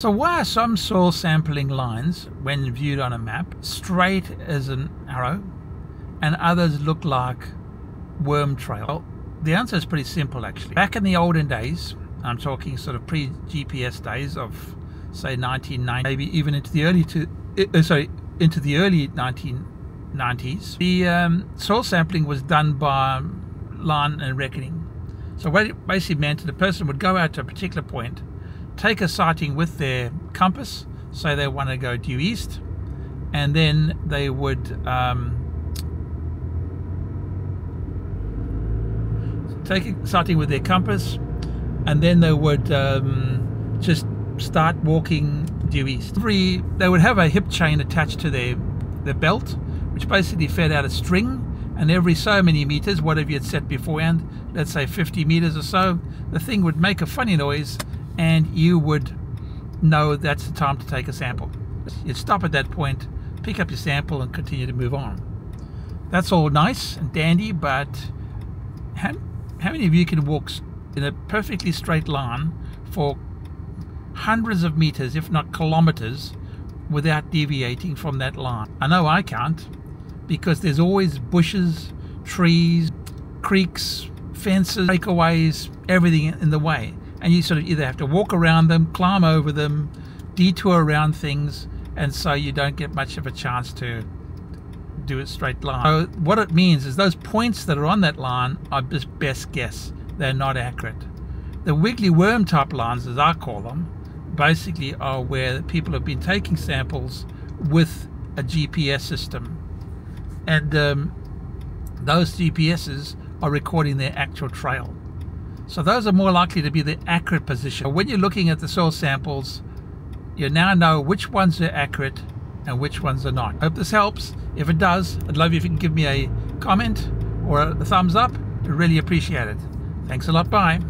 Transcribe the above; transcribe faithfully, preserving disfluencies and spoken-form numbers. So why are some soil sampling lines, when viewed on a map, straight as an arrow and others look like worm trail? Well, the answer is pretty simple actually. Back in the olden days, I'm talking sort of pre-G P S days of say nineteen ninety, maybe even into the early to, uh, sorry, into the early nineteen nineties, the um, soil sampling was done by line and reckoning. So what it basically meant, the person would go out to a particular point, take a sighting with their compass, say they want to go due east, and then they would um, take a sighting with their compass, and then they would um, just start walking due east. Every, they would have a hip chain attached to their, their belt, which basically fed out a string, and every so many meters, whatever you'd set beforehand, let's say fifty meters or so, the thing would make a funny noise, and you would know that's the time to take a sample. You'd stop at that point, pick up your sample and continue to move on. That's all nice and dandy, but how, how many of you can walk in a perfectly straight line for hundreds of meters, if not kilometers, without deviating from that line? I know I can't, because there's always bushes, trees, creeks, fences, breakaways, everything in the way. And you sort of either have to walk around them, climb over them, detour around things, and so you don't get much of a chance to do a straight line. So what it means is those points that are on that line are just best guess. They're not accurate. The wiggly worm type lines, as I call them, basically are where people have been taking samples with a G P S system. And um, those G P Ses are recording their actual trail. So those are more likely to be the accurate position. When you're looking at the soil samples, you now know which ones are accurate and which ones are not. I hope this helps. If it does, I'd love if you can give me a comment or a thumbs up. I really appreciate it. Thanks a lot. Bye.